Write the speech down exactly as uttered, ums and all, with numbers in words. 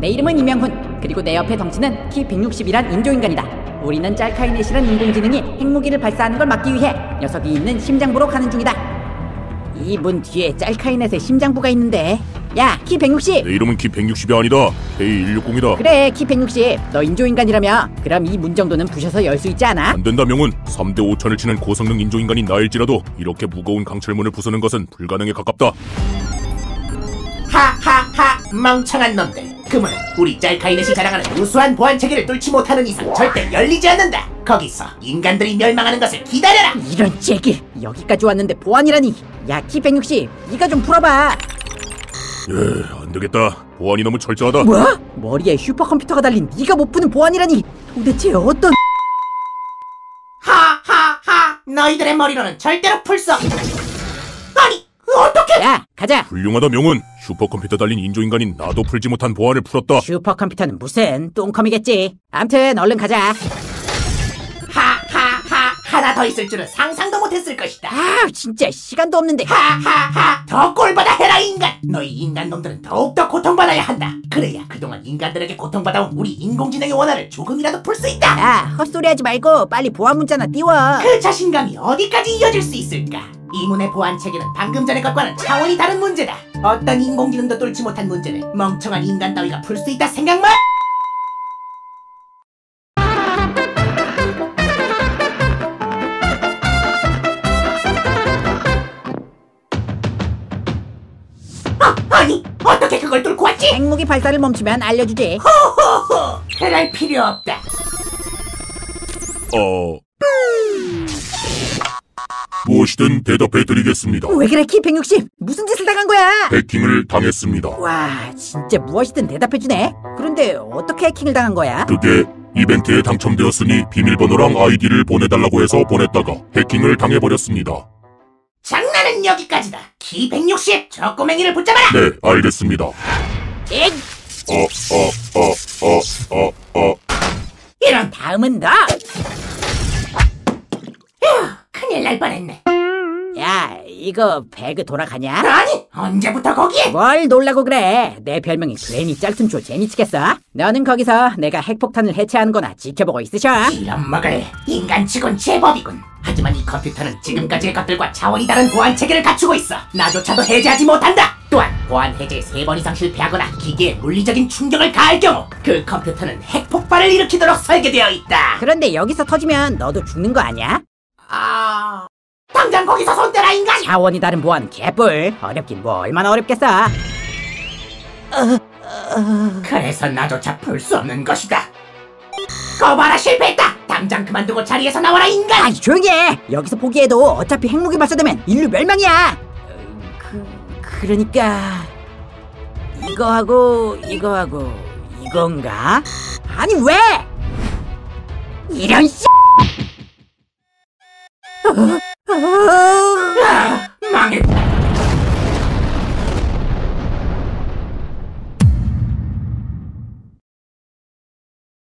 내 이름은 이명훈. 그리고 내 옆에 덩치는 키 백육십이란 인조인간이다. 우리는 짤카이넷이란 인공지능이 핵무기를 발사하는 걸 막기 위해 녀석이 있는 심장부로 가는 중이다. 이 문 뒤에 짤카이넷의 심장부가 있는데. 야, 키 백육십! 내 이름은 키 백육십이 아니다. 케이 백육십이다. 그래, 키 백육십. 너 인조인간이라며. 그럼 이 문 정도는 부셔서 열 수 있지 않아? 안 된다, 명훈. 삼대 오천을 치는 고성능 인조인간이 나일지라도 이렇게 무거운 강철문을 부수는 것은 불가능에 가깝다. 하하하, 멍청한 놈들. 그만, 우리 짤카이넷이 자랑하는 우수한 보안체계를 뚫지 못하는 이상 절대 열리지 않는다. 거기서 인간들이 멸망하는 것을 기다려라. 이런 잭이 여기까지 왔는데 보안이라니. 야, 키 백육십, 네가 좀 풀어봐. 예, 안되겠다. 보안이 너무 철저하다. 뭐야? 머리에 슈퍼컴퓨터가 달린 네가 못 푸는 보안이라니. 도대체 어떤... 하하하, 너희들의 머리로는 절대로 풀 수 없다. 아니, 어떻게... 야, 가자. 훌륭하다, 명훈. 슈퍼컴퓨터 달린 인조인간인 나도 풀지 못한 보안을 풀었다. 슈퍼컴퓨터는 무슨 똥컴이겠지. 암튼 얼른 가자. 하하하, 하나 더 있을 줄은 상상도 못했을 것이다. 아, 진짜 시간도 없는데. 하하하, 더 꼴받아 해라, 인간. 너희 인간놈들은 더욱더 고통받아야 한다. 그래야 그동안 인간들에게 고통받아온 우리 인공지능의 원한을 조금이라도 풀 수 있다. 야, 헛소리하지 말고 빨리 보안 문자나 띄워. 그 자신감이 어디까지 이어질 수 있을까? 이 문의 보안 체계는 방금 전의 것과는 차원이 다른 문제다. 어떤 인공지능도 뚫지 못한 문제를 멍청한 인간 따위가 풀 수 있다 생각만! 아니, 어떻게 그걸 뚫고 왔지? 핵무기 발사를 멈추면 알려주지. 호호호, 그럴 필요 없다. 어... 무엇이든 대답해드리겠습니다. 왜 그래, 키 백육십? 무슨 짓을 당한 거야? 해킹을 당했습니다. 와, 진짜 무엇이든 대답해주네. 그런데 어떻게 해킹을 당한 거야? 그게... 이벤트에 당첨되었으니 비밀번호랑 아이디를 보내달라고 해서 보냈다가 해킹을 당해버렸습니다. 장난은 여기까지다. 키 백육십, 저 꼬맹이를 붙잡아라. 네, 알겠습니다. 엥! 어어어어어어 어, 어, 어. 이런, 다음은 너! 휴, 큰일 날 뻔했네. 야, 이거 배그 돌아가냐? 아니, 언제부터 거기에? 뭘 놀라고 그래. 내 별명이 괜히 짤툰초 제니치겠어? 너는 거기서 내가 핵폭탄을 해체하는 거나 지켜보고 있으셔. 이런 먹을, 인간치곤 제법이군. 하지만 이 컴퓨터는 지금까지의 것들과 차원이 다른 보안체계를 갖추고 있어. 나조차도 해제하지 못한다. 또한 보안 해제에 세 번 이상 실패하거나 기계에 물리적인 충격을 가할 경우 그 컴퓨터는 핵폭발을 일으키도록 설계되어 있다. 그런데 여기서 터지면 너도 죽는 거 아니야? 아... 당장 거기서 손대라, 인간! 차원이 다른 보안 개뿔. 어렵긴 뭐 얼마나 어렵겠어. 어, 어... 그래서 나조차 풀 수 없는 것이다. 거봐라, 실패했다. 당장 그만두고 자리에서 나와라, 인간! 아이, 조용히 해! 여기서 포기해도 어차피 핵무기 발사되면 인류 멸망이야! 그... 그러니까... 이거하고... 이거하고... 이건가? 아니, 왜! 이런 씨... 어? 어...